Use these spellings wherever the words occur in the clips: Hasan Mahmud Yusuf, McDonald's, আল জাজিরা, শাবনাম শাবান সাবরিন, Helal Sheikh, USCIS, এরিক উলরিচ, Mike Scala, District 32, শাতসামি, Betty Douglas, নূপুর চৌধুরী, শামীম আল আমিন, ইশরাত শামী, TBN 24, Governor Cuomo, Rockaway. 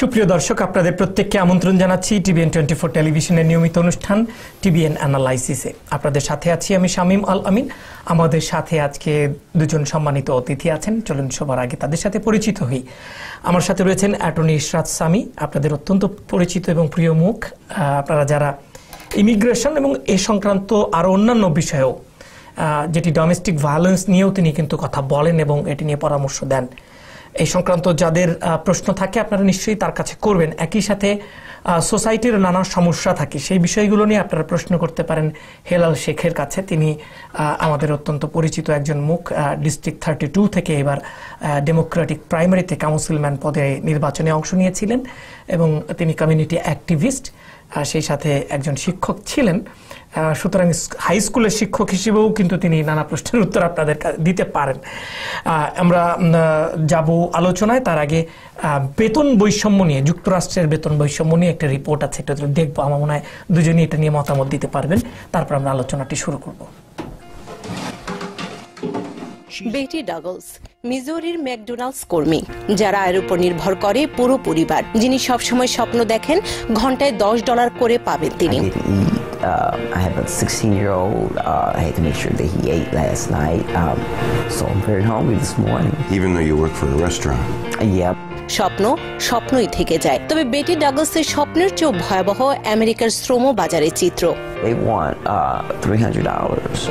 সুপ্রিয় দর্শক আপনাদের প্রত্যেককে আমন্ত্রণ জানাচ্ছি টিবিএন 24 টেলিভিশনের নিয়মিত অনুষ্ঠান টিবিএন অ্যানালাইসিসে আপনাদের সাথে আছি আমি শামীম আল আমিন আমাদের সাথে আজকে দুজন সম্মানিত অতিথি আছেন চলুন সবার আগে তাদের সাথে পরিচিত হই আমার সাথে রয়েছেন অ্যাটর্নি শাতসামি আপনাদের অত্যন্ত পরিচিত এবং প্রিয় মুখ আপনারা যারা ইমিগ্রেশন এবং এই সংক্রান্ত আর অন্যান্য বিষয়েও যেটি ডোমেস্টিক ভায়োলেন্স নিয়েও তিনি কিন্তু কথা বলেন এবং এটি নিয়ে পরামর্শ দেন এই সংক্রান্ত যাদের প্রশ্ন থাকে আপনারা নিশ্চয়ই তার কাছে করবেন একই সাথে সোসাইটির নানা সমস্যা থাকে সেই বিষয়গুলো নিয়ে আপনারা প্রশ্ন করতে পারেন হেলাল শেখের কাছে তিনি আমাদের অত্যন্ত পরিচিত একজন মুখ ডিস্ট্রিক্ট 32 থেকে এবার ডেমোক্রেটিক প্রাইমারিতে কাউন্সিলম্যান পদে নির্বাচনে অংশ নিয়েছিলেন এবং তিনি কমিউনিটি অ্যাক্টিভিস্ট সেই সাথে একজন শিক্ষক ছিলেন সুতরাং হাই স্কুলের শিক্ষক হিসেবেও কিন্তু তিনি নানা প্রশ্নের উত্তর আপনাদের দিতে পারেন আমরা যাব আলোচনায় তার আগে বেতন বৈষম্য নিয়ে যুক্তরাষ্ট্রের বেতন বৈষম্য নিয়ে একটা রিপোর্ট আছে এটা দেখব আমার মনে হয় দুজনেই এটা নিয়ে মতামত দিতে পারবেন তারপর আমরা আলোচনাটি শুরু করব Betty Douglas, Missouri McDonald's কর্মী যারা আয়ের উপর নির্ভর করে পুরো পরিবার যিনি সব সময় স্বপ্ন দেখেন ঘন্টায় $10 করে পাবেন তিনি I have a 16-year-old. I had to make sure that he ate last night. So I'm very hungry this morning. Even though you work for a restaurant. Yep. স্বপ্ন স্বপ্নই থেকে যায় তবে বেটি ডাগলসের স্বপ্নের চেয়ে ভয়াবহ আমেরিকার শ্রম বাজারে চিত্র They want $300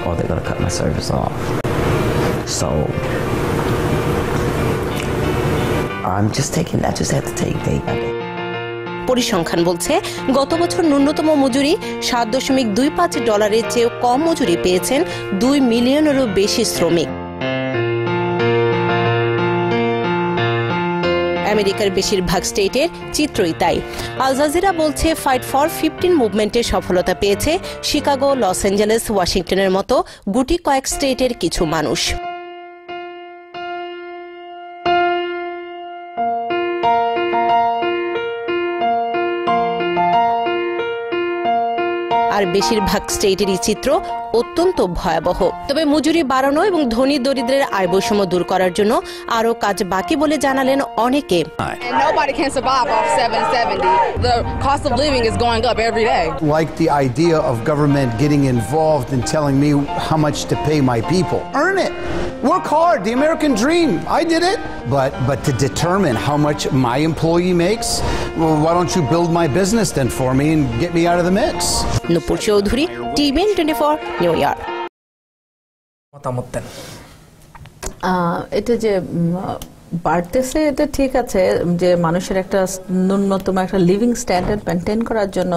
or they're going to cut my service off. So I'm just taking I just have to take day by day. পরিসংখ্যান বলছে গত বছর ন্যূনতম মজুরি $7.25 চেয়ে কম মজুরি পেয়েছেন 2 মিলিয়নেরও বেশি শ্রমিক আমেরিকার বেশিরভাগ স্টেটের চিত্রই তাই আল জাজিরা বলছে ফাইট ফর 15 মুভমেন্টে সফলতা পেয়েছে শিকাগো লস অ্যাঞ্জেলেস ওয়াশিংটনের মতো গুটি কয়েক স্টেটের কিছু মানুষ আর বেশিরভাগ স্টেটেরই চিত্র অত্যন্ত ভয়াবহ তবে মজুরি বাড়ানো এবং ধনী দরিদ্রের আয় বৈষম্য দূর করার জন্য আরো কাজ বাকি বলে জানালেন অনেকে Nobody can survive off $7.70. The cost of living is going up every day. Like the idea of government getting involved and telling me how much to pay my people. Earn it. Work hard. The American dream. I did it. But to determine how much my employee makes, well, why don't you build my business then for me and get me out of the mix? নূপুর চৌধুরী TBN 24 New York মতামত এটা যে বাড়তেছে এটা ঠিক আছে যে মানুষের একটা ন্যূনতম একটা লিভিং স্ট্যান্ডার্ড মেইনটেইন করার জন্য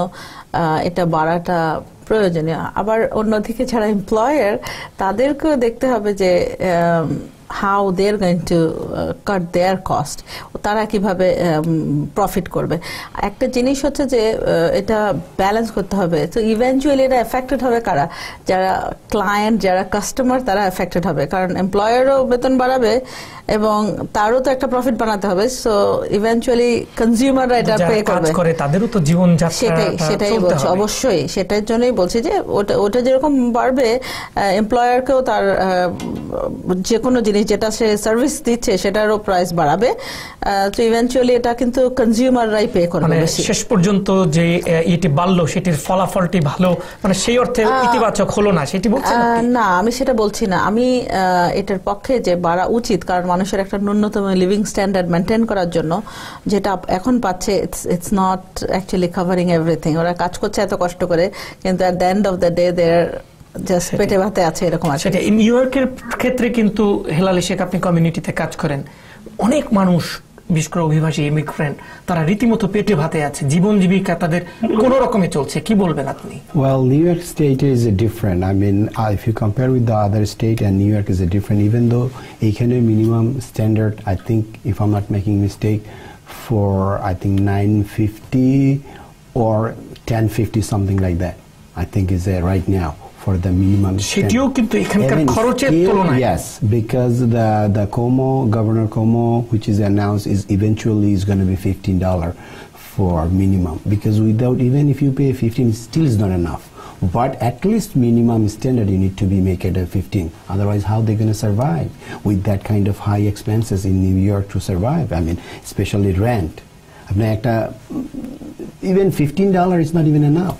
এটা বাড়াটা প্রয়োজনীয় আবার অন্যদিকে যারা এমপ্লয়ার তাদেরকেও দেখতে হবে যে how they're going to cut their cost তারা কিভাবে প্রফিট করবে একটা জিনিস হচ্ছে যে এটা ব্যালেন্স করতে হবে তো ইভেন্টুয়ালি এটা এফেক্টেড হবে কারা যারা ক্লায়েন্ট যারা কাস্টমার তারা এফেক্টেড হবে কারণ এমপ্লয়ারও বেতন বাড়াবে এবং তারও তো একটা প্রফিট বানাতে হবে সো ইভেন্টুয়ালি কনজিউমাররা এটা পে করবে করে তাদেরও তো জীবন যাত্রা সেটাই বলছি অবশ্যই সেটার জন্যই বলছি যে ওটা যেরকম বাড়বে এমপ্লয়ারকেও তার যে কোনো যেটা সে সার্ভিস দিচ্ছে সেটারও প্রাইস বাড়াবে তো ইভেন্টুয়ালি এটা কিন্তু কনজিউমাররাই পে করবে বেশি শেষ পর্যন্ত যে এটি বাড়লো সেটির ফলাফলটি ভালো মানে সেই অর্থে ইতিবাচক হলো না সেটি বলছেন আপনি না আমি সেটা বলছি না আমি এটার পক্ষে যে বাড়া উচিত কারণ মানুষের একটা ন্যূনতম লিভিং স্ট্যান্ডার্ড মেইনটেইন করার জন্য যেটা এখন পাচ্ছে it's not actually covering everything ওরা কাজ করছে এত কষ্ট করে কিন্তু at the end of the day there just পেটে ভাতে আছে এরকম আছে সেটা নিউইয়র্কের ক্ষেত্রে কিন্তু হেলাল শেখ আপনি কমিউনিটিতে কাজ করেন অনেক মানুষ বিশেষ করে অভিবাসী ইমিগ্রেন্ট তারা রীতিমতো পেটে ভাতে আছে জীবন জীবিকা তাদের কোন রকমে চলছে কি বলবেন আপনি well new york state is different I mean if you compare with the other state and new york is a different even though এখানে minimum standard I think if I'm not making mistake for I think 950 or 1050 something like that I think is there right now for the minimum standard. Yes, because the Cuomo, Governor Cuomo, which is announced is eventually is going to be $15 for minimum. Because without even if you pay 15, still is not enough. But at least minimum standard you need to be make it a 15. Otherwise, how they going to survive with that kind of high expenses in New York to survive? I mean, especially rent. আপনি একটা even $15 is not even enough.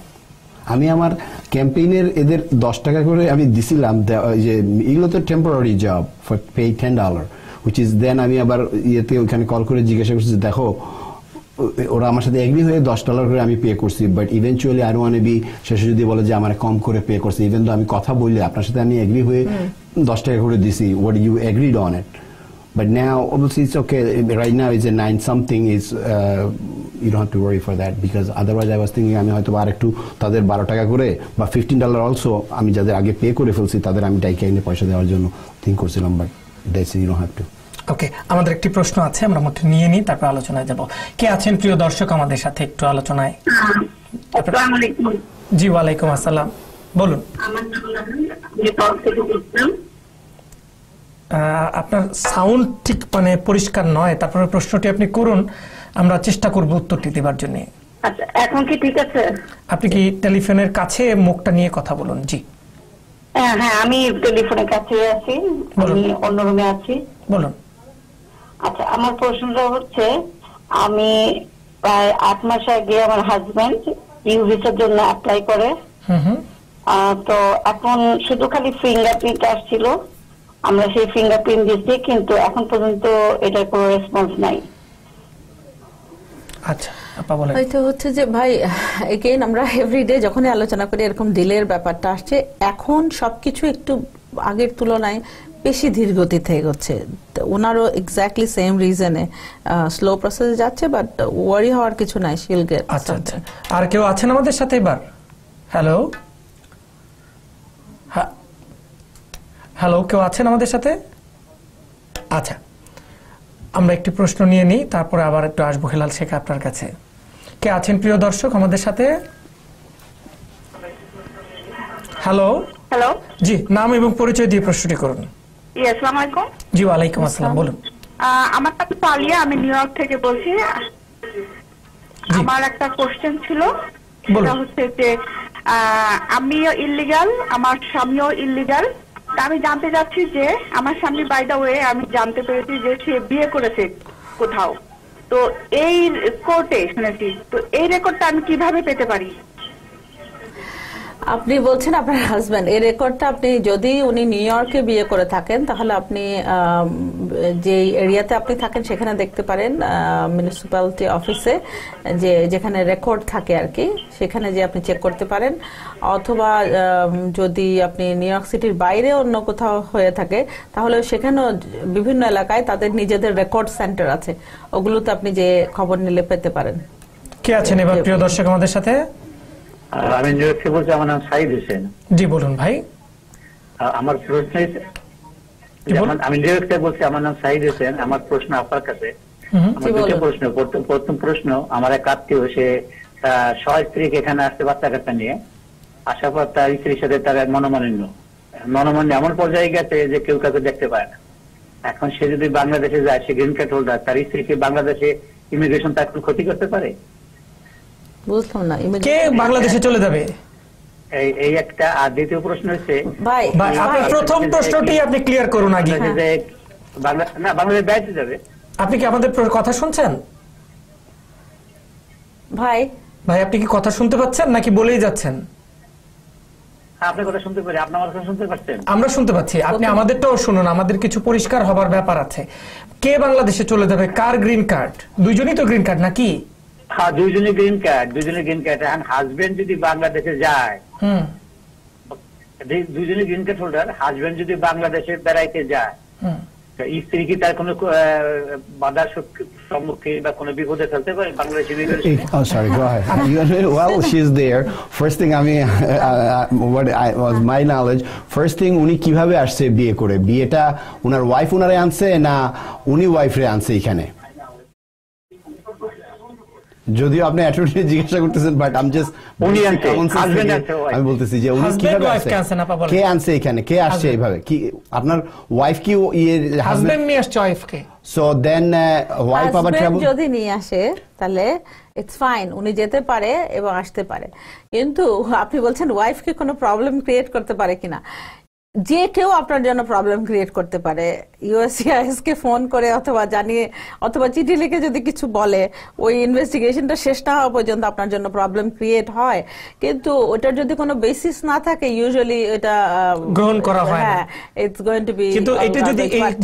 আমি আমার ক্যাম্পেইনের এদের 10 টাকা করে আমি দিছিলাম, যে এগুলো তো temporary job for pay $10 which is then আমি আবার ইয়েতে ওখানে কল করে জিজ্ঞাসা করছি, দেখো ওরা আমার সাথে এগ্রি হয়ে $10 করে আমি পে করছি, but eventually I want to be, শেষে যদি বলে যে আমার কম করে পে করছে, ইভেন তো আমি কথা বললে আপনার সাথে আমি এগ্রি হয়ে $10 করে দিছি, what you agreed on it, but now obviously it's okay, right now is a 9 something is you don't have to worry for that, because otherwise I was thinking আমি হয়তো আরেকটু তাদের $12 করে বা $15 অলসো আমি যাদের আগে পে করে ফেলছি তাদের আমি টাকা এনে পয়সা দেওয়ার জন্য থিঙ্ক করছিলাম, but that's you don't have to. Okay, আমাদের একটি প্রশ্ন আছে, আমরা মোট নিয়ে নিই, তারপর আলোচনায় যাব। কে আছেন প্রিয় দর্শক আমাদের সাথে একটু আলোচনায়? আসসালামু আলাইকুম। জি ওয়ালাইকুম আসসালাম, বলুন। আমার নাম নেপাল। আপনার সাউন্ড ঠিক মানে পরিষ্কার নয়, তারপরে প্রশ্নটি আপনি করুন, আমরা চেষ্টা করব উত্তরটি দেওয়ার জন্য। আচ্ছা এখন কি ঠিক আছে? আপনি কি টেলিফোনের কাছে মুখটা নিয়ে কথা বলুন। জি হ্যাঁ আমি টেলিফোনের কাছে আছি, আমি অন্য রুমে আছি, বলুন। আচ্ছা আমার প্রশ্নটা হচ্ছে, আমি প্রায় 8 মাস আগে আমার হাজবেন্ড ইউ ভিসার জন্য অ্যাপ্লাই করে, তো এখন শুধু খালি ফিঙ্গারপ্রিন্ট আসছিল, আমরা সেই ফিঙ্গারপ্রিন্ট দিচ্ছি, কিন্তু এখন পর্যন্ত এটার কোনো রেসপন্স নাই। আচ্ছা আপা বলেন। হয়তো হচ্ছে যে ভাই এগেইন আমরা এভরিডে যখন আলোচনা করি এরকম ডিলের ব্যাপারটা আসছে, এখন সবকিছু একটু আগের তুলনায় বেশি ধীর গতিতে এগোচ্ছে, ওনারও এক্স্যাক্টলি সেম রিজনে স্লো প্রসেসে যাচ্ছে, বাট ওয়ারি হওয়ার কিছু নাই। আচ্ছা আচ্ছা, আর কেউ আছেন আমাদের সাথে এবার? হ্যালো হ্যালো, কেউ আছেন আমাদের সাথে? আচ্ছা আমরা একটি প্রশ্ন নিয়ে নিই, তারপরে আবার একটু আসবো হেলাল শেখ আপনার কাছে। কে আছেন প্রিয় দর্শক আমাদের সাথে? হ্যালো হ্যালো, জি নাম এবং পরিচয় দিয়ে প্রশ্নটি করুন। আসসালামু আলাইকুম। জি ওয়ালাইকুম আসসালাম, বলুন। আমার নাম পালিয়া, আমি নিউ ইয়র্ক থেকে বলছি। আমার একটা কোশ্চেন ছিল, সেটা হচ্ছে যে আমিও ইল্লিগাল, আমার স্বামীও ইল্লিগাল, আমি জানতে চাচ্ছি যে আমার স্বামী বাই দ্য ওয়ে আমি জানতে পেরেছি যে সে বিয়ে করেছে কোথাও, তো এই কোর্টে শুনেছি, তো এই রেকর্ডটা আমি কিভাবে পেতে পারি? আপনি বলছেন আপনার হাজবেন্ড, এই রেকর্ডটা আপনি যদি উনি নিউ ইয়র্কে বিয়ে করে থাকেন তাহলে আপনি যে এরিয়াতে আপনি থাকেন সেখানে দেখতে পারেন মিউনিসিপ্যালিটি অফিসে, যে যেখানে রেকর্ড থাকে আর কি, সেখানে যে আপনি চেক করতে পারেন, অথবা যদি আপনি নিউ ইয়র্ক সিটির বাইরে অন্য কোথাও হয়ে থাকে তাহলে সেখানেও বিভিন্ন এলাকায় তাদের নিজেদের রেকর্ড সেন্টার আছে, ওগুলোতে আপনি যে খবর নিলে পেতে পারেন। কে আছেন এবার প্রিয় দর্শক আমাদের সাথে? আমি বলছি, আমার নাম সাইদ হোসেন। জি বলুন ভাই। আমার প্রশ্ন, আমি বলছি আমার নাম সাইদ হোসেন, আমার প্রশ্ন আপনার কাছে। প্রশ্ন, প্রথম প্রশ্ন, আমার এক আত্মীয় সে সহস্ত্রীকে এখানে আসতে বাচ্চা কাচ্চা নিয়ে আসার পর তার স্ত্রীর সাথে তার মনোমালিন্য এমন পর্যায়ে গেছে যে কেউ কাউকে দেখতে পায় না। এখন সে যদি বাংলাদেশে যায়, সে গ্রিন কার্ড হোল্ডার, তার স্ত্রীকে বাংলাদেশে ইমিগ্রেশন তার কোনো ক্ষতি করতে পারে? বুঝলাম না, কে বাংলাদেশে চলে যাবে এই একটা। আর দ্বিতীয় প্রশ্ন হচ্ছে, ভাই আপনি প্রথম প্রশ্নটি আপনি ক্লিয়ার করুন আগে, যে বাংলাদেশে বাইরে যাবে। আপনি কি আমাদের কথা শুনছেন ভাই? ভাই আপনি কি কথা শুনতে পাচ্ছেন নাকি বলেই যাচ্ছেন? আপনি কথা শুনতে পারি, আপনি আমার কথা শুনতে পাচ্ছেন? আমরা শুনতে পাচ্ছি, আপনি আমাদেরটাও শুনুন, আমাদের কিছু পরিষ্কার হবার ব্যাপার আছে। কে বাংলাদেশে চলে যাবে, কার গ্রিন কার্ড? দুইজনই তো গ্রিন কার্ড নাকি? হ্যাঁ দুইজনে গ্রিন কার্ড, দুজনে গ্রিন কার্ড। হাজবেন্ড যদি বাংলাদেশে যায়, দুজনে গ্রিন কার্ড হোল্ডার, হাজবেন্ড যদি বাংলাদেশে বেড়াইতে যায়, স্ত্রী কি তার কোনো বাধার সম্মুখীন বা কোনো বিপদে ফেলতে পারে বাংলাদেশে? Sorry go I well she is there first thing আমি what I was my knowledge first thing উনি কিভাবে আসছে বিয়ে করে? বিয়েটা ওনার ওয়াইফ ওনারে আনছে না উনি ওয়াইফ রে আনছে এখানে? যদিও আপনি অ্যাটর্নি জিজ্ঞাসা করতেছেন, বাট আই এম জাস্ট আমি বলতেছি যে উনি কিভাবে আসছে, কে আনছে এখানে, কে আসছে এইভাবে? কি আপনার ওয়াইফ কি হাজবেন্ড নিয়ে আসছে ওয়াইফকে? সো দেন ওয়াইফ আবার ট্রাভেল যদি নিয়ে আসে তাহলে ইটস ফাইন, উনি যেতে পারে এবং আসতে পারে। কিন্তু আপনি বলছেন ওয়াইফকে কোনো প্রবলেম ক্রিয়েট করতে পারে কিনা, যে কেউ আপনার জন্য প্রবলেম ক্রিয়েট করতে পারে ইউএসসিআইএস কে ফোন করে অথবা জানিয়ে অথবা চিঠি লিখে যদি কিছু বলে ওই ইনভেস্টিগেশনটা শেষ না হওয়া পর্যন্ত আপনার জন্য প্রবলেম ক্রিয়েট হয় কিন্তু ওটার যদি কোনো বেসিস না থাকে ইউজুয়ালি এটা গ্রহণ করা হয় না इट्स गोइंग टू बी কিন্তু এটা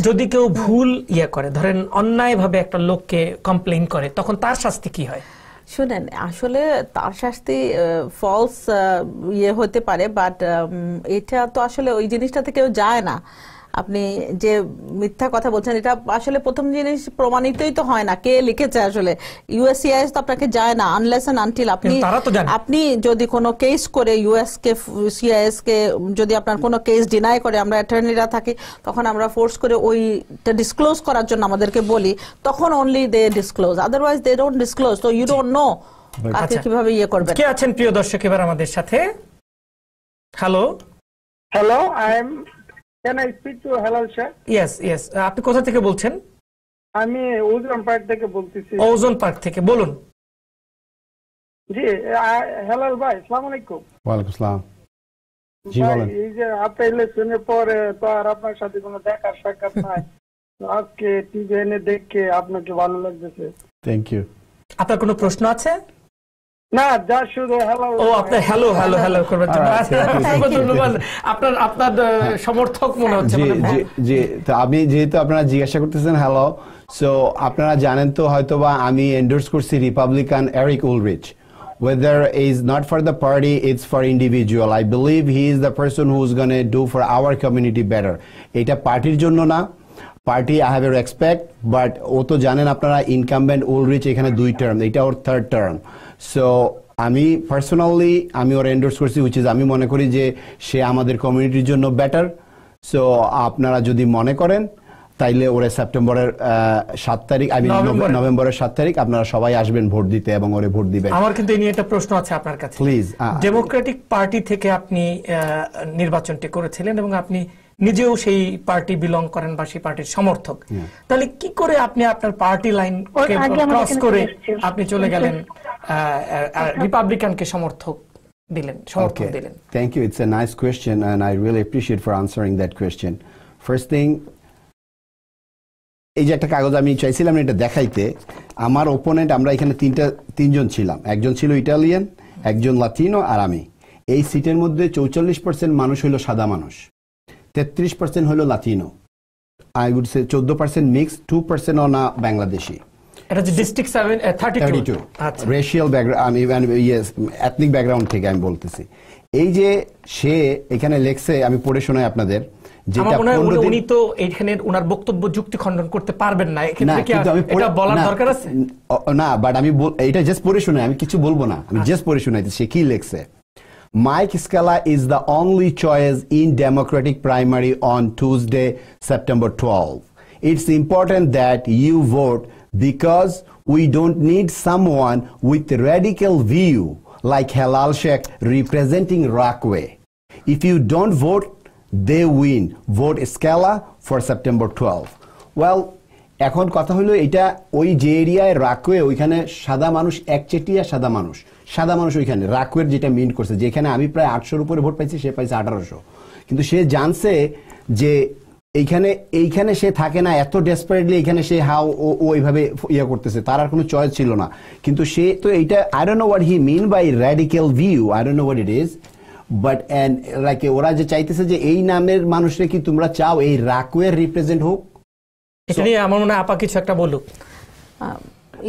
যদি কেউ ভুল করে ধরেন অন্যায়ভাবে একটা লোককে কমপ্লেইন করে তখন তার শাস্তি কি হয় শুনেন আসলে তার শাস্তি ফলস ইয়ে হতে পারে বাট এটা তো আসলে ওই জিনিসটা থেকে যায় না আপনি যে মিথ্যা কথা বলছেন এটা আসলে প্রথম জিনিস প্রমাণিতই তো হয় না কে লিখেছে আসলে ইউএসসিআইএস তো আপনাকে যায় না আনলেস এন্ড আনটিল আপনি যদি কোনো কেস করে ইউএসসিআইএস কে যদি আপনার কোনো কেস ডিনাই করে আমরা অ্যাটর্নিরা থাকি তখন আমরা ফোর্স করে ওইটা ডিসক্লোজ করার জন্য আমাদেরকে বলি তখন only they disclose otherwise they don't disclose so you don't know আপনি কিভাবে ইয়ে করবেন কে আছেন প্রিয় দর্শক এবার আমাদের সাথে hello hello Can I speak to Helal Sheikh? Yes, yes. আপনি কোথা থেকে বলছেন? আমি ওজন পার্ক থেকে বলতেছি। ওজন পার্ক থেকে বলুন। জি, হেলাল ভাই, আসসালামু আলাইকুম। ওয়া আলাইকুম আসসালাম। জি বলেন। এই যে আপনি শুনে পরে তো আর আপনার সাথে কোনো দেখা সাক্ষাৎ নাই। আজকে টিভিএন এ দেখে আপনাকে ভালো লাগছে। Thank you. আপনার কোনো প্রশ্ন আছে? না যা শুধু হ্যালো ও আপনি হ্যালো হ্যালো হ্যালো করবেন ধন্যবাদ আপনার আপনার সমর্থক মনে হচ্ছে জি জি তো আমি যেহেতু আপনারা জিজ্ঞাসা করতেছেন হ্যালো সো আপনারা জানেন তো হয়তোবা আমি এন্ডোর্স করছি Republican এরিক উলরিচ whether is not for the party it's for individual I believe he is the person who's going to do for our community better এটা পার্টির জন্য না party I have a respect but ও তো জানেন আপনারা incumbent Ulrich এখানে দুই টার্ম এটা ওর third term So, Ami personally, Ami or endorse korchi, which is Ami mone kori je she amader community jonno better. So, apnara jodi mone koren, taile ore September 7 tarikh, I mean November 7 tarikh, apnara shobai ashben bhot dite ebong ore bhot diben. Amar kintu ei niye ekta proshno ache apnar kache. Please. Democratic Party theke apni nirbachonti korechilen ebong apni নিজেও সেই party belong করেন বা সেই পার্টির সমর্থক তাহলে কি করে আপনি আপনার পার্টি লাইন ক্রস করে আপনি চলে গেলেন রিপাবলিকান কে সমর্থক দিলেন thank you it's a nice question and I really appreciate for answering that question first thing এই যে একটা কাগজ আমি চাইছিলাম এটা দেখাইতে আমার অপোনেন্ট আমরা এখানে তিনজন ছিলাম একজন ছিল ইতালিয়ান একজন লাতিনো আর আমি এই সিটের মধ্যে 44% মানুষ হলো সাদা মানুষ 33% হলো Latino I would say 14% mixed 2% on Bangladeshi এটা যে district 32 আচ্ছা racial background আমি yes ethnic background থেকে আমি বলতেছি এই যে সে এখানে লেখছে আমি পড়ে শোনাই আপনাদের যেটা উনি তো এখানে ওনার বক্তব্য যুক্তি খণ্ডন করতে পারবেন না কিন্তু আমি এটা বলার দরকার আছে না বাট আমি এটা জাস্ট পড়ে শোনাই আমি কিছু বলবো না আমি জাস্ট পড়ে শোনাইতে সে কি লেখছে Mike Scala is the only choice in Democratic primary on Tuesday, September 12. It's important that you vote because we don't need someone with radical view like Helal Sheikh representing Rockaway. If you don't vote, they win. Vote Scala for September 12. Well, এখন কথা হলো এটা ওই যে এরিয়ায় রাকওয়ে ওইখানে সাদা মানুষ একচেটিয়া সাদা মানুষ ওইখানে রাকওয়ের যেটা মিন করছে যেখানে আমি প্রায় 800 এর উপরে ভোট পাইছি সে পাইছে 1800 কিন্তু সে জানছে যে এইখানে সে থাকে না এত ডেসপারেটলি এখানে সে হাউ ওইভাবে ইয়া করতেছে তার আর কোনো চয়েস ছিল না কিন্তু সে তো এটা I don't know what he mean by radical view I don't know what it is but and like ওরা যে চাইতেছে যে এই নামের মানুষরে কি তোমরা চাও এই রাকওয়ে রিপ্রেজেন্ট হোক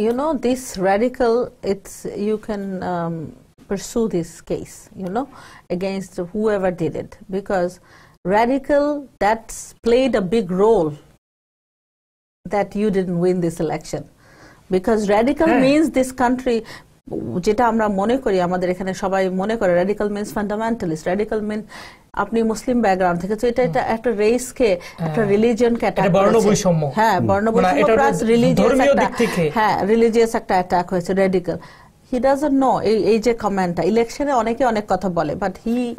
You know, this radical, it's you can pursue this case, you know, against whoever did it. Because radical, that's played a big role that you didn't win this election. Because radical means this country... যেটা আমরা মনে করি আমাদের এখানে সবাই মনে করে radical means fundamentalist radical mean আপনি মুসলিম ব্যাকগ্রাউন্ড থেকে তো এটা একটা রেস কে একটা রিলিজিয়ন কে অ্যাটাক করেছে বর্ণবৈষম্য হ্যাঁ বর্ণবৈষম্য প্লাস রিলিজিয়াস একটা হ্যাঁ রিলিজিয়াস একটা অ্যাটাক হয়েছে radical He doesn't know. He just commented. Election is only that but he.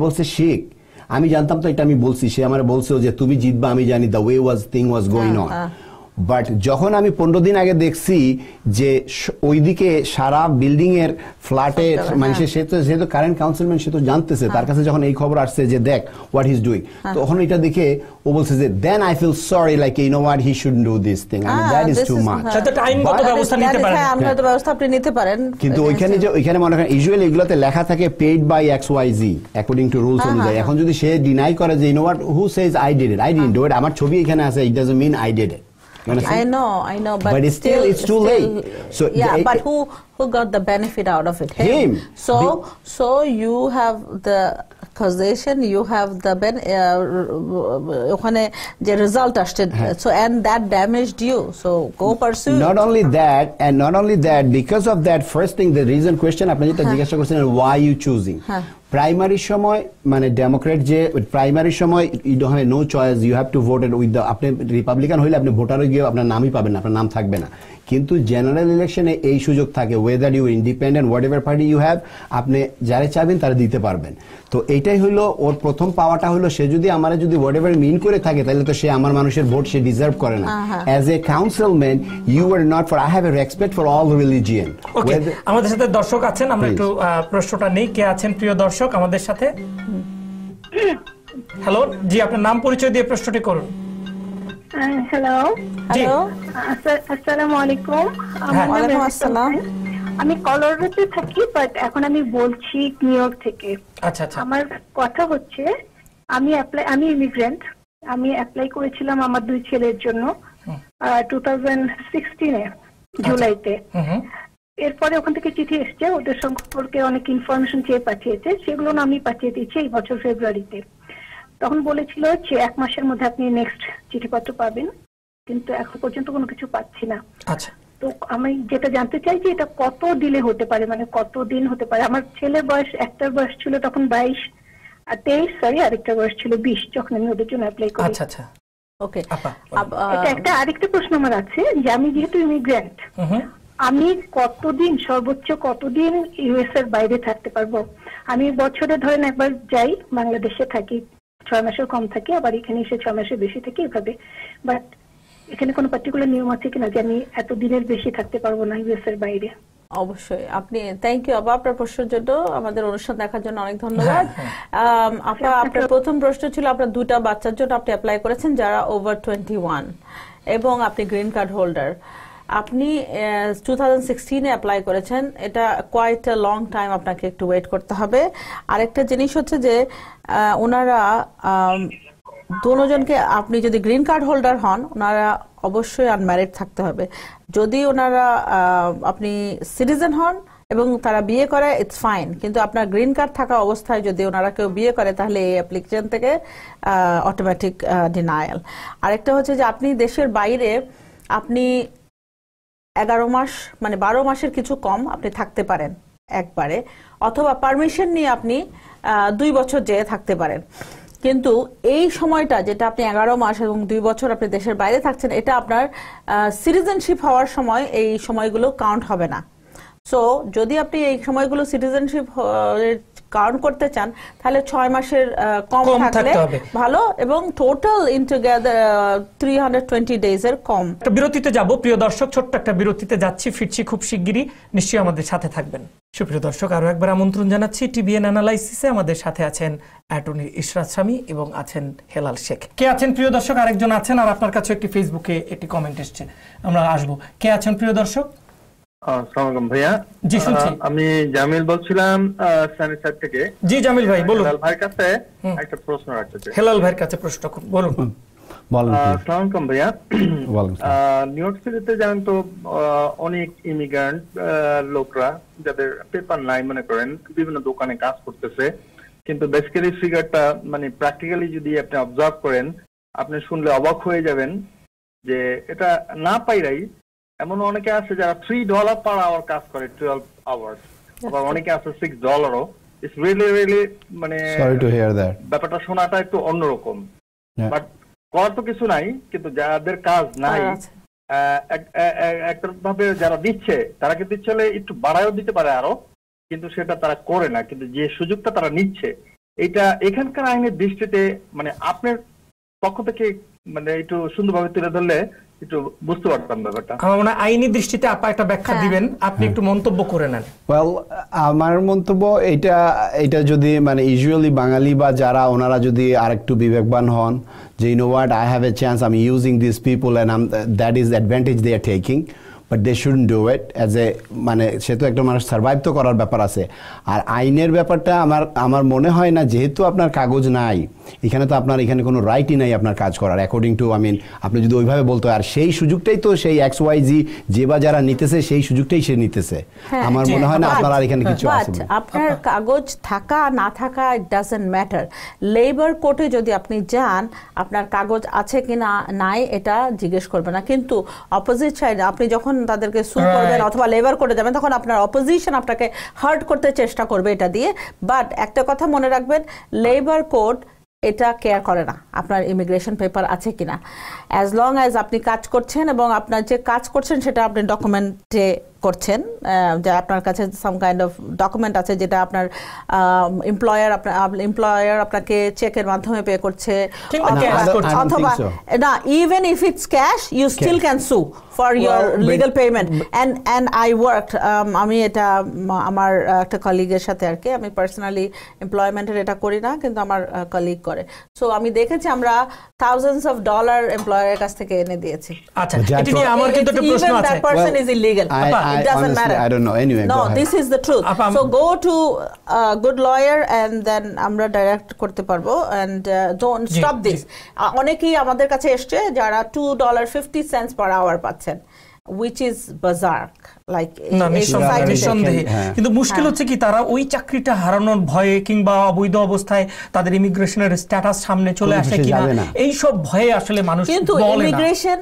This racial. I আমি জানতাম তো এটা আমি বলছি সে আমারে বলছে যে তুমি জিতবা আমি জানি the way was thing was going on but যখন আমি 15 দিন আগে দেখছি যে ওইদিকে সারা বিল্ডিং এর ফ্ল্যাটে মানুষে সে তো কারেন্ট কাউন্সিলম্যান সে তো জানতেছে তার কাছে যখন এই খবর আসছে যে দেখ হোয়াট হি ইজ ডুইং তখন এটা দেখে ও বলছে যে then I feel sorry like you know what he shouldn't do this thing I mean that is too much সেটা টাইমগত ব্যবস্থা নিতে পারেন আমরা তো ব্যবস্থা আপনি নিতে পারেন কিন্তু ওইখানে মনে করেন ইউজুয়ালি এগুলাতে লেখা থাকে paid by X Y Z according to rules অনুযায়ী এখন যদি সে ডিনাই করে যে you know what who says I did it I didn't do it আমার ছবি এখানে আছে it doesn't mean I did it I know, but it's still it's too late. So yeah, but who got the benefit out of it? Him. So you have the causation, you have the result. So and that damaged you. So go pursue. Not only that, because of that first thing, the reason question, why you choosing? Primary shomoy, mane Democrat je primary shomoy, you don't have no choice. You have to vote it with the apne Republican hoile apne voter hoye apna naam hi paben na apna naam thakbe na. Kintu general election e ei sujog thake whether you independent whatever party you have apne jare chaben tar dite parben. To etai holo or prothom power ta holo she jodi amare jodi whatever mean kore thake tahole to she amar manusher vote she deserve kore na. As a councilman, you were not for I have a respect for all religion. Okay. Amader sathe dorshok achen amra ekটু প্রশ্নটা নেই কে আছেন প্রিয় দর্শক আমাদের সাথে hello জি আপনার নাম পরিচয় দিয়ে প্রশ্নটি করুন হ্যালো হ্যালো আসসালামু আলাইকুম ওয়ালাইকুম আসসালাম আমি কলোরাডোতে থাকি বাট এখন আমি বলছি নিউইয়র্ক থেকে আচ্ছা আচ্ছা আমার কথা হচ্ছে আমি ইমিগ্রেন্ট আমি অ্যাপ্লাই করেছিলাম আমার দুই ছেলের জন্য 2016 এ জুলাইতে এরপরে ওখান থেকে চিঠি এসেছে ওদের সম্পর্কে অনেক ইনফরমেশন চেয়ে পাঠিয়েছে সেগুলো আমি পাঠিয়ে দিয়েছি এই বছর ফেব্রুয়ারিতে তখন বলেছিল যে এক মাসের মধ্যে আপনি নেক্সট চিঠিপত্র পাবেন কিন্তু এখন পর্যন্ত কোনো কিছু পাচ্ছি না আচ্ছা তো আমি যেটা জানতে চাই যে এটা কত ডিলে হতে পারে মানে কত দিন হতে পারে আমার ছেলের বয়স একটার বয়স ছিল তখন 22 আর 23 সরি আরেকটা বয়স ছিল 20 যখন আমি ওদের জন্য অ্যাপ্লাই করি আচ্ছা আচ্ছা ওকে এটা একটা আরেকটা প্রশ্ন আমার আছে যে আমি যেহেতু ইমিগ্রেন্ট আমি কতদিন সর্বোচ্চ কতদিন ইউএস এর বাইরে থাকতে পারবো আমি বছরে ধরেন একবার যাই বাংলাদেশে থাকি 6 মাসের কম থাকি আবার এখানে এসে 6 মাসের বেশি থাকি এভাবে বাট এখানে কোনো পার্টিকুলার নিয়ম আছে কিনা যে আমি এত দিনের বেশি থাকতে পারবো না ইউএস এর বাইরে অবশ্যই আপনি থ্যাঙ্ক ইউ আপা আপনার প্রশ্নের জন্য আমাদের অনুষ্ঠান দেখার জন্য অনেক ধন্যবাদ আপা আপনার প্রথম প্রশ্ন ছিল আপনার দুটো বাচ্চার জন্য আপনি অ্যাপ্লাই করেছেন যারা ওভার 21 এবং আপনি গ্রিন কার্ড হোল্ডার আপনি 2016 এ अप्लाई করেছেন এটা কোয়াইট আ লং টাইম আপনাকে একটু ওয়েট করতে হবে আরেকটা জিনিস হচ্ছে যে ওনারা দুজনকে আপনি যদি গ্রিন কার্ড হোল্ডার হন ওনারা অবশ্যই আনম্যারিড থাকতে হবে যদি ওনারা আপনি সিটিজেন হন এবং তারা বিয়ে করে इट्स ফাইন কিন্তু আপনার গ্রিন কার্ড থাকা অবস্থায় যদি ওনারা কেউ বিয়ে করে তাহলে এই অ্যাপ্লিকেশন থেকে অটোমেটিক ডিনায়াল আরেকটা হচ্ছে যে আপনি দেশের বাইরে আপনি 11 মাস মানে 12 মাসের কিছু কম আপনি থাকতে পারেন একবারে অথবা পারমিশন নিয়ে আপনি 2 বছর জেলে থাকতে পারেন কিন্তু এই সময়টা যেটা আপনি 11 মাস এবং 2 বছর আপনি দেশের বাইরে থাকছেন এটা আপনার সিটিজেনশিপ হওয়ার সময় এই সময়গুলো কাউন্ট হবে না সো যদি আপনি এই সময়গুলো সিটিজেনশিপ কাউন্ট করতে চান তাহলে 6 মাসের কম থাকলে ভালো এবং টোটাল ইন টুগেদার 320 ডেজ এর কম একটা বিরতিতে যাব প্রিয় দর্শক ছোট একটা বিরতিতে যাচ্ছি ফিরছি খুব শিগগিরই নিশ্চয়ই আমাদের সাথে থাকবেন সুপ্রিয় দর্শক আরো একবার আমন্ত্রণ জানাচ্ছি টিবিএন অ্যানালাইসিসে আমাদের সাথে আছেন অ্যাটর্নি শাতসামি এবং আছেন হেলাল শেখ কে আছেন প্রিয় দর্শক আরেকজন আছেন আর আপনার কাছে একটি ফেসবুকে একটি কমেন্ট এসেছে আমরা আসব কে আছেন প্রিয় দর্শক আসসালামু আলাইকুম ভাইয়া জি শুনছি আমি জামিল বলছিলাম সানিসার থেকে জি জামিল ভাই বলুন হেলাল ভাইয়ের কাছে একটা প্রশ্ন রাখতে চাই হেলাল ভাইয়ের কাছে প্রশ্ন করুন বলুন বলুন আসসালামু আলাইকুম ভাইয়া নিউ ইয়র্ক সিটিতে জানেন তো অনেক ইমিগ্রেন্ট লোকরা যাদের পেপার নাই মনে করেন বিভিন্ন দোকানে কাজ করতেছে কিন্তু বেসিক্যালি ফিগারটা মানে প্র্যাকটিক্যালি যদি আপনি অবজার্ভ করেন আপনি শুনলে অবাক হয়ে যাবেন যে এটা না পাইরাই এমন অনেকে আছে যারা $3 per hour কাজ করে 12 hours আবার অনেকে আছে $6 ও It's really মানে Sorry to hear that ব্যাপারটা শোনাটা একটু অন্যরকম বাট করার তো কিছু নাই কিন্তু যাদের কাজ নাই একভাবে যারা দিচ্ছে তারা কিন্তু চলে একটু বাড়ায়ও দিতে পারে আরো কিন্তু সেটা তারা করে না কিন্তু যে সুযোগটা তারা নিচ্ছে এটা এখানকার আইনের দৃষ্টিতে মানে আপনার পক্ষ থেকে মানে একটু সুন্দরভাবে তুলে ধরলে Well, আমার মন্তব্য এটা এটা যদি মানে ইউজুয়ালি বাঙালি বা যারা ওনারা যদি আরেকটু বিবেকবান হন যে you know what I have a chance I'm using these people and I'm that is the advantage they are taking but they shouldn't do it as a মানে সে তো একটা মানুষ সারভাইভ তো করার ব্যাপার আছে আর আইনের ব্যাপারটা আমার মনে হয় না যেহেতু আপনার কাগজ নাই এখানে তো আপনার এখানে কোনো রাইটই নাই আপনার কাজ করার অ্যাকর্ডিং টু আই মিন আপনি যদি ওইভাবে বলতো আর সেই সুযোগটাই তো সেই এক্স ওয়াই জি যে বা যারা নিতেছে সেই সুযোগটাই সে নিতেছে আমার মনে হয় না আপনার আর এখানে কিছু আছে না আপনার কাগজ থাকা না থাকা ইট ডাজন্ট ম্যাটার লেবার কোর্টে যদি আপনি যান আপনার কাগজ আছে কিনা নাই এটা জিজ্ঞেস করবে না কিন্তু অপোজিট সাইড আপনি যখন তাদেরকে সু করবেন অথবা লেবার কোর্টে যাবেন তখন আপনার অপোজিশন আপনাকে হার্ট করতে চেষ্টা করবে এটা দিয়ে বাট একটা কথা মনে রাখবেন লেবার কোর্ট এটা কেয়ার করে না আপনার ইমিগ্রেশন পেপার আছে কিনা as long as আপনি কাজ করছেন এবং আপনার যে কাজ করছেন সেটা আপনি ডকুমেন্টে করছেন যে আপনার কাছে সাম কাইন্ড অফ ডকুমেন্ট আছে যেটা আপনার এমপ্লয়ার আপনাকে চেকের মাধ্যমে পে করছে অথবা না even if it's cash you still can sue for your legal payment and I worked আমি এটা আমার একটা কলিগের সাথে আর কি আমি পার্সোনালি এমপ্লয়মেন্টের এটা করি না কিন্তু আমার কলিগ করে সো আমি দেখেছি আমরা থাউজেন্ডস অফ ডলার এমপ্লয়ারের কাছ থেকে এনে দিয়েছি আচ্ছা এটা নিয়ে আমার কিন্তু একটা প্রশ্ন আছে that person is illegal It doesn't honestly, matter. I don't know. Anyway, no, this is the truth. So go to a good lawyer and then amra direct korte parbo and don't stop this. Onekei amader kache esche jara $2.50 per hour pacchen, which is bizarre. Like নিঃসন্দেহে কিন্তু মুশকিল হচ্ছে কি তারা ওই চাকরিটা হারানোর ভয়ে কিংবা অবৈধ অবস্থায় তাদের ইমিগ্রেশনের স্ট্যাটাস সামনে চলে আসে কিনা এই সব ভয়ে আসলে মানুষ কিন্তু immigration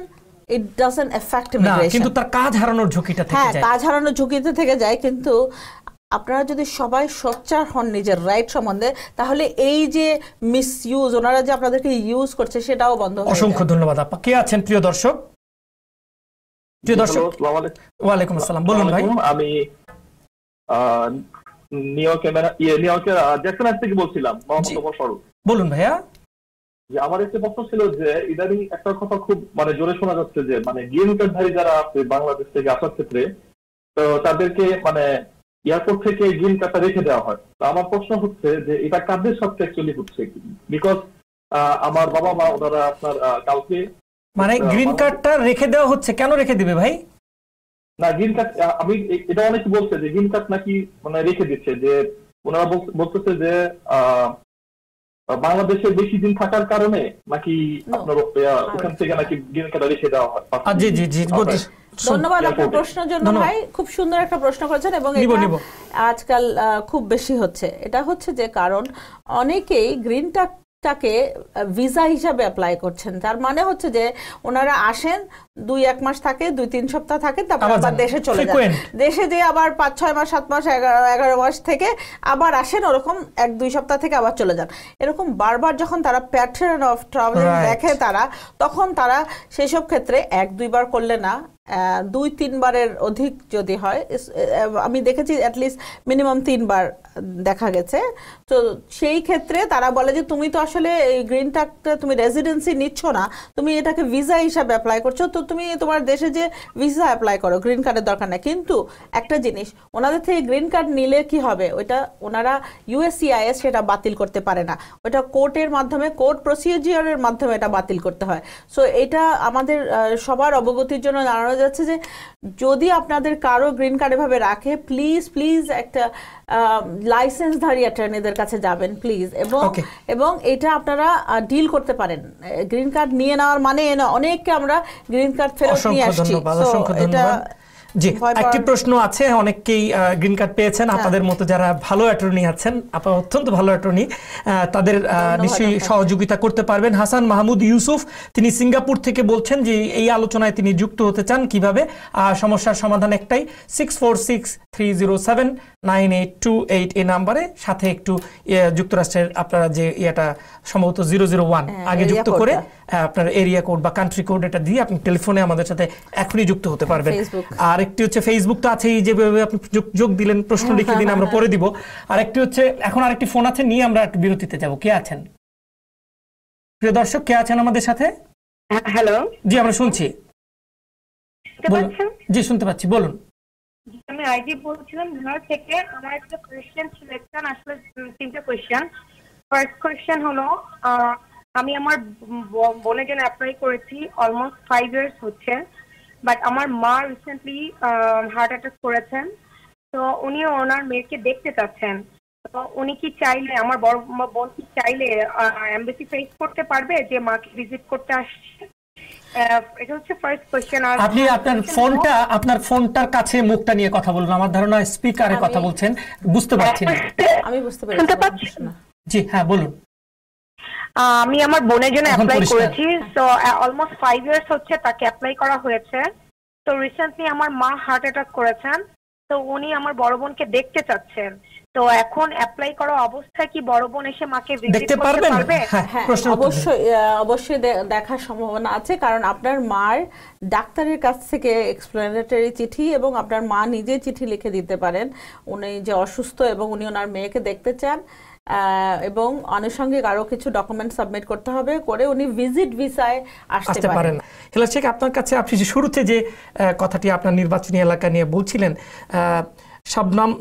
It doesn't affect immigration. কিন্তু তার কাজ হারানোর ঝুঁকিটা থেকে যায়। হ্যাঁ, কাজ হারানোর ঝুঁকিতে থেকে যায় কিন্তু আপনারা যদি সবাই সচ্চার হন নিজের রাইট সম্বন্ধে তাহলে এই যে মিসইউজ ওনারা যে আপনাদেরকে ইউজ করছে সেটাও বন্ধ হবে। অসংখ্য ধন্যবাদ আপা। কে আছেন প্রিয় দর্শক? প্রিয় দর্শক আসসালামু আলাইকুম। ওয়া আলাইকুম আসসালাম। বলুন ভাই। আমি নিউ ইয়র্কের জ্যাকসন থেকে বলছিলাম। মোহাম্মদ ফারুক। বলুন ভাইয়া। যে আমার একটা প্রশ্ন ছিল যে ইদানিং একটা কথা খুব মানে জোরে শোনা যাচ্ছে যে মানে গ্রিন কার্ডধারী যারা আছে বাংলাদেশ থেকে আসার ক্ষেত্রে তো তাদেরকে মানে এয়ারপোর্ট থেকে গ্রিন কার্ডটা রেখে দেওয়া হয় তো আমার প্রশ্ন হচ্ছে যে এটা কাদের সাথে অ্যাকচুয়ালি হচ্ছে বিকজ আমার বাবা মা ওনারা আপনার কাউকে মানে গ্রিন কার্ডটা রেখে দেওয়া হচ্ছে কেন রেখে দিবে ভাই না গ্রিন কার্ড আমি এটা অনেকে বলছে যে গ্রিন কার্ড নাকি মানে রেখে দিচ্ছে যে ওনারা বলতেছে যে বাংলাদেশে বেশি দিন থাকার কারণে নাকি আপনার ওখান থেকে নাকি গ্রিন কার্ড রেখে দেওয়া হয় জি জি জি ধন্যবাদ আপনার প্রশ্নের জন্য ভাই খুব সুন্দর একটা প্রশ্ন করেছেন এবং এটা আজকাল খুব বেশি হচ্ছে এটা হচ্ছে যে কারণ অনেকেই গ্রিন কার্ডটাকে ভিসা হিসেবে অ্যাপ্লাই করছেন তার মানে হচ্ছে যে ওনারা আসেন দুই এক মাস থাকে দুই তিন সপ্তাহ থাকে তারপর আবার দেশে চলে যান দেশে যে আবার 5 6 মাস 7 মাস 11 মাস থেকে আবার আসেন এরকম এক দুই সপ্তাহ থেকে আবার চলে যান এরকম বারবার যখন তারা প্যাটার্ন অফ ট্রাভেলিং দেখে তারা তখন তারা সেই সব ক্ষেত্রে এক দুইবার করলে না দুই তিনবারের অধিক যদি হয় আমি দেখেছি at least মিনিমাম তিনবার দেখা গেছে তো সেই ক্ষেত্রে তারা বলে যে তুমি তো আসলে এই গ্রিন কার্ডটা তুমি রেসিডেন্সি নিচ্ছ না তুমি এটাকে ভিসা হিসেবে অ্যাপ্লাই করছো তো তুমি তোমার দেশে যে ভিসা অ্যাপ্লাই করো গ্রিন কার্ডের দরকার নাই কিন্তু একটা জিনিস ওনাদের থেকে গ্রিন কার্ড নিলে কি হবে ওটা ওনারা USCIS সেটা বাতিল করতে পারে না ওটা কোর্টের মাধ্যমে কোর্ট প্রসিডিউরের মাধ্যমে এটা বাতিল করতে হয় সো এটা আমাদের সবার অবগতির জন্য জানানো যাচ্ছে যে যদি আপনাদের কারো গ্রিন কার্ড এভাবে রাখে প্লিজ একটা লাইসেন্সধারী অ্যাটর্নিদের কাছে যাবেন প্লিজ এবং এটা আপনারা ডিল করতে পারেন গ্রিন কার্ড নিয়ে নেওয়ার মানে অনেককে আমরা গ্রিন কার্ড ফেরত নিয়ে আসছি জি একটি প্রশ্ন আছে অনেকেই গ্রিন কার্ড পেয়েছেন আপনাদের মতো যারা ভালো অ্যাটর্নি আছেন আপনারা অত্যন্ত ভালো অ্যাটর্নি তাদের নিশ্চয়ই সহযোগিতা করতে পারবেন হাসান মাহমুদ ইউসুফ তিনি সিঙ্গাপুর থেকে বলছেন যে এই আলোচনায় তিনি যুক্ত হতে চান কিভাবে সমস্যার সমাধান একটাই 6463079828 এই নম্বরে সাথে একটু যুক্তরাষ্ট্রের আপনারা যে এটা সম্ভবত 001 আগে যুক্ত করে আপনার এরিয়া কোড বা কান্ট্রি কোড এটা দিয়ে আপনি টেলিফোনে আমাদের সাথে এখনই যুক্ত হতে পারবেন আর একটি হচ্ছে ফেসবুক তো আছেই যেভাবে আপনি যোগ দিলেন প্রশ্ন লিখে দিন আমরা পরে দিব আর একটি হচ্ছে এখন আরেকটি ফোন আছে নিয়ে আমরা একটু বিরতিতে যাব কে আছেন প্রিয় দর্শক কে আছেন আমাদের সাথে হ্যালো জি আমরা শুনছি জি শুনতে পাচ্ছি বলুন আমি আইজি বলছিলাম ঢাকা থেকে আমার একটা কোশ্চেন ছিল একটা আসলে তিনটা কোশ্চেন ফার্স্ট কোশ্চেন হলো আমি আমার বোনের জন্য অ্যাপ্লাই করেছি অলমোস্ট 5 ইয়ার্স হচ্ছে বাট আমার মা রিসেন্টলি হার্ট অ্যাটাক করেছেন তো উনি ওনার মেয়েকে দেখতে চাচ্ছেন তো উনি কি চাইলে আমার বড় বোন কি চাইলে এমবেসি ফেস করতে পারবে যে মাকে ভিজিট করতে আসছে এটা হচ্ছে ফার্স্ট কোশ্চেন আর আপনি আপনার ফোনটার কাছে মুখটা নিয়ে কথা বলুন আমার ধারণা স্পিকারে কথা বলছেন বুঝতে পারছেন আমি বুঝতে পারছি না জি হ্যাঁ বলুন আমি আমার বোনের জন্য অ্যাপ্লাই করেছি সো অলমোস্ট 5 ইয়ার্স হচ্ছে তাকে অ্যাপ্লাই করা হয়েছে তো রিসেন্টলি আমার মা হার্ট অ্যাটাক করেছেন তো উনি আমার বড় বোনকে দেখতে চাচ্ছেন তো এখন অ্যাপ্লাই করা অবস্থায় কি বড় বোন এসে মাকে ভিজিট করতে পারবে হ্যাঁ অবশ্যই অবশ্যই দেখা সম্ভাবনা আছে কারণ আপনার মার ডাক্তারের কাছ থেকে এক্সপ্লেনেটরি চিঠি এবং আপনার মা নিজে চিঠি লিখে দিতে পারেন উনি যে অসুস্থ এবং উনি ওনার মেয়েকে দেখতে চান এবং আনুষঙ্গিক আরো কিছু ডকুমেন্ট সাবমিট করতে হবে করে উনি ভিজিট ভিসায় আসতে পারেন হেলাল শেখ আপনার কাছে আপনি যে শুরুতে যে কথাটি আপনার নির্বাচনী এলাকা নিয়ে বলছিলেন শাবনাম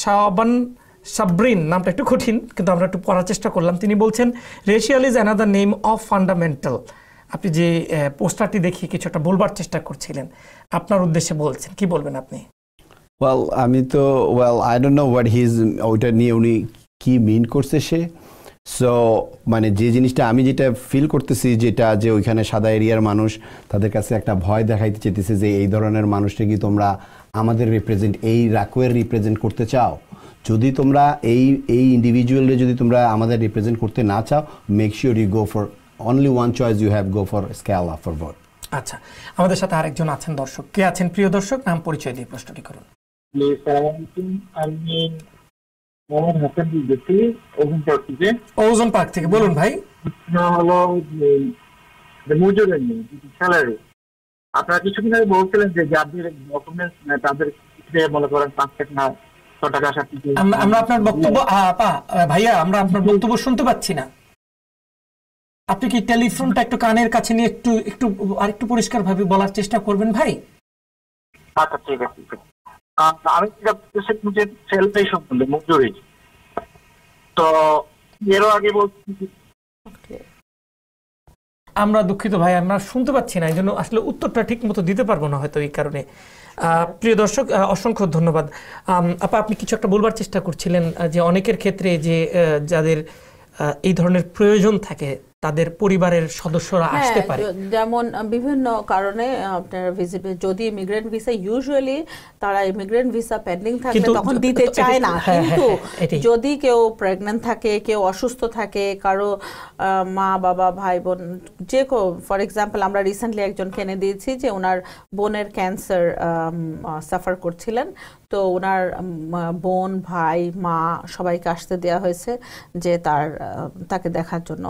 শাবান সাবরিন নামটা একটু কঠিন কিন্তু আমরা একটু পড়ার চেষ্টা করলাম তিনি বলছেন racial is another name of fundamental আপনি যে পোস্টারটি দেখিয়ে কিছু একটা বলবার চেষ্টা করছিলেন আপনার উদ্দেশ্যে বলছেন কি বলবেন আপনি ওয়েল আমি তো well I don't know what his ওটা নিয়ে উনি কি মিন করছে সে সো মানে যে জিনিসটা আমি যেটা ফিল করতেছি যেটা যে ওইখানে সাদা এরিয়ার মানুষ তাদের কাছে একটা ভয় দেখাইতে চেয়েছে যে এই ধরনের মানুষটা কি তোমরা আমাদের রিপ্রেজেন্ট এই রাকওয়ের রিপ্রেজেন্ট করতে চাও যদি তোমরা এই ইন্ডিভিজুয়ালে যদি তোমরা আমাদের রিপ্রেজেন্ট করতে না চাও make sure you go for only one choice you have go for Scala for vote আচ্ছা আমাদের সাথে আরেকজন আছেন দর্শক কে আছেন প্রিয় দর্শক নাম পরিচয় দিয়ে প্রশ্নটি করুন আমার হাতে দেখি ওজন পার্ক থেকে বলুন ভাই না হলো যে মজুরি স্যালারি আপনারা কিছুদিন আগে বলছিলেন যে যাদের ডকুমেন্টস না তাদের ক্ষেত্রে মনে করেন 5 না 6 টাকা 7 টাকা আমরা আপনার বক্তব্য ভাইয়া আমরা আপনার বক্তব্য শুনতে পাচ্ছি না আপনি কি টেলিফোনটা একটু কানের কাছে নিয়ে একটু আরেকটু পরিষ্কারভাবে বলার চেষ্টা করবেন ভাই আচ্ছা ঠিক আছে আমি যেটা সেলফেই সম্বন্ধে মজুরি তো এরও আগে বলছি আমরা দুঃখিত ভাই আমরা শুনতে পাচ্ছি না এইজন্য আসলে উত্তরটা ঠিক মতো দিতে পারবো না হয়তো এই কারণে প্রিয় দর্শক অসংখ্য ধন্যবাদ আপা আপনি কিছু একটা বলবার চেষ্টা করছিলেন যে অনেকের ক্ষেত্রে যে যাদের এই ধরনের প্রয়োজন থাকে তাদের পরিবারের সদস্যরা আসতে পারে যেমন বিভিন্ন কারণে আপনারা ভিজিট যদি ইমিগ্রেন্ট ভিসা ইউজুয়ালি তারা ইমিগ্রেন্ট ভিসা পেন্ডিং থাকলে তখন দিতে চায় না কিন্তু যদি কেউ প্রেগন্যান্ট থাকে কেউ অসুস্থ থাকে কারো মা বাবা ভাই বোন যে কেউ ফর এক্সাম্পল আমরা রিসেন্টলি একজন কেনে দিয়েছি যে ওনার বোনের ক্যান্সার সাফার করছিলেন তো ওনার বোন ভাই মা সবাইকে আসতে দেওয়া হয়েছে যে তাকে দেখার জন্য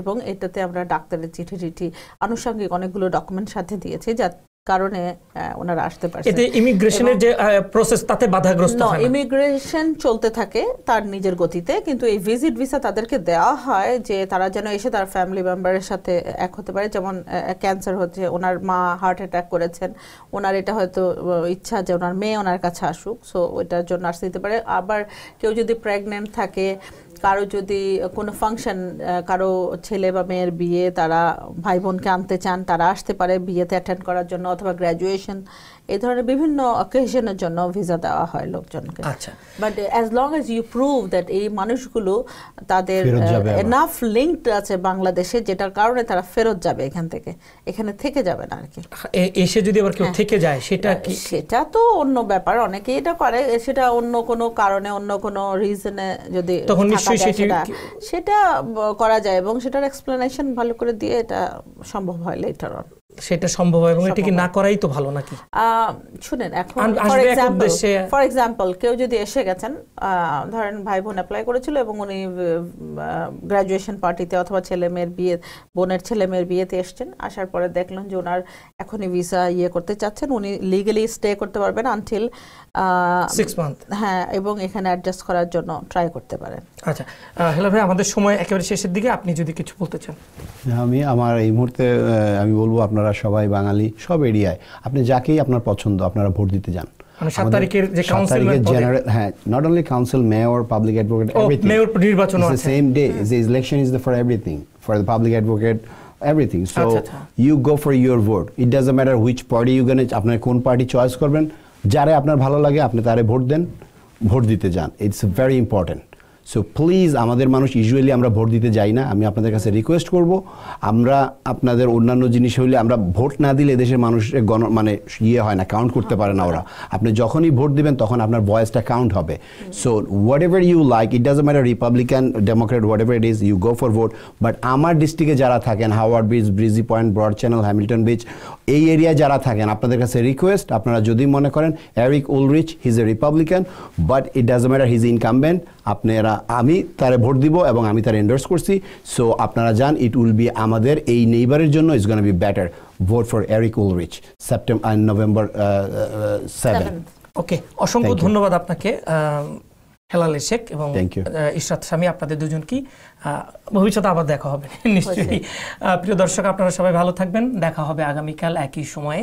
এবং এটাতে আমরা ডাক্তারের চিঠি আনুষঙ্গিক অনেকগুলো ডকুমেন্ট সাথে দিয়েছি যা কারণে ওনারা আসতে পারছে এতে ইমিগ্রেশনের যে প্রসেস তাতে বাধাগ্রস্ত হয় না ইমিগ্রেশন চলতে থাকে তার নিজের গতিতে কিন্তু এই ভিজিট ভিসা তাদেরকে দেওয়া হয় যে তারা যেন এসে তার ফ্যামিলি মেম্বারের সাথে এক হতে পারে যেমন ক্যান্সার হচ্ছে ওনার মা হার্ট অ্যাটাক করেছেন ওনার এটা হয়তো ইচ্ছা যে ওনার মেয়ে ওনার কাছে আসুক সো ওইটার জন্য আসতে দিতে পারে আবার কেউ যদি প্রেগনেন্ট থাকে কারো যদি কোনো ফাংশন কারো ছেলে বা মেয়ের বিয়ে তারা ভাই বোনকে আনতে চান তারা আসতে পারে বিয়েতে অ্যাটেন্ড করার জন্য অথবা গ্র্যাজুয়েশন এই ধরনের বিভিন্ন অকেশনের জন্য ভিসা দেওয়া হয় লোকজনকে আচ্ছা but as long as you prove that এই মানুষগুলো তাদের এনাফ লিংকড আছে বাংলাদেশে যেটার কারণে তারা ফেরত যাবে এখান থেকে এখানে থেকে যাবে না আর কি এসে যদি আবার কেউ থেকে যায় সেটা কি সেটা তো অন্য ব্যাপার অনেকে এটা করে সেটা অন্য কোনো কারণে অন্য কোনো রিজনে যদি তখন নিশ্চয়ই সেটা করা যায় এবং সেটার এক্সপ্লেনেশন ভালো করে দিয়ে এটা সম্ভব হয় লেটার অন সেটা সম্ভব হয় এবং এটা কি না করাই তো ভালো নাকি শুনেন এখন ফর এক্সাম্পল কেউ যদি এসে গেছেন ধরেন ভাই বোন অ্যাপ্লাই করেছিল এবং উনি গ্র্যাজুয়েশন পার্টিতে অথবা ছেলে মেয়ের বিয়ে বোনের ছেলে মেয়ের বিয়েতে এসেছেন আসার পরে দেখলেন যে ওনার এখনই ভিসা ইয়ে করতে চাচ্ছেন উনি লিগালি স্টে করতে পারবেন আনটিল 6 মান্থ হ্যাঁ এবং এখানে অ্যাডজাস্ট করার জন্য ট্রাই করতে পারেন আচ্ছা হ্যালো ভাই আমাদের সময় একেবারে শেষের দিকে আপনি যদি কিছু বলতে চান আমি আমার এই মুহূর্তে আমি বলবো আপনারা সবাই বাঙালি সব এরিয়ায় আপনি যাকেই আপনার পছন্দ আপনারা ভোট দিতে যান মানে 7 তারিখের যে কাউন্সিল জেনারেল হ্যাঁ not only council mayor public advocate everything mayor নির্বাচন আছে the same day the election is the for everything for the public advocate everything so you go for your vote it doesn't matter which party you going to আপনার কোন party choice করবেন যারে আপনার ভালো লাগে আপনি তারে ভোট দেন vote দিতে যান it's very important so please আমাদের মানুষ ইউজুয়ালি আমরা ভোট দিতে যাই না আমি আপনাদের কাছে রিকোয়েস্ট করব আমরা আপনাদের অন্যান্য জিনিস হইলে আমরা ভোট না দিলে দেশের মানুষের মানে ইয়ে হয় না কাউন্ট করতে পারে না ওরা আপনি যখনই ভোট দিবেন তখন আপনার ভয়েসটা কাউন্ট হবে so whatever you like it doesn't matter Republican Democrat whatever it is you go for vote but আমার ডিস্ট্রিক্টে যারা থাকেন Howard Bridge Breezy Point Broad Channel Hamilton Beach এই এরিয়ায় যারা থাকেন আপনাদের কাছে রিকোয়েস্ট আপনারা যদি মনে করেন এরিক উলরিচ he is a Republican but it doesn't matter he is incumbent আপনারা আমি তারে ভোট দিব এবং আমি তারে এন্ডোর্স করছি সো আপনারা জান ইট উইল বি আমাদের এই নেইবারের জন্য is gonna be better vote for এরিক উলরিচ September and November 7 okay অসংখ্য ধন্যবাদ আপনাকে হেলাল শেখ এবং ইশরাত শামী আপনাদের দুজনকে ভবিষ্যতে আবার দেখা হবে নিশ্চয়ই প্রিয় দর্শক আপনারা সবাই ভালো থাকবেন দেখা হবে আগামী কাল একই সময়ে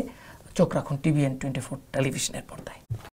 চোখ রাখুন টিবিএন 24 টেলিভিশনের পর্দায়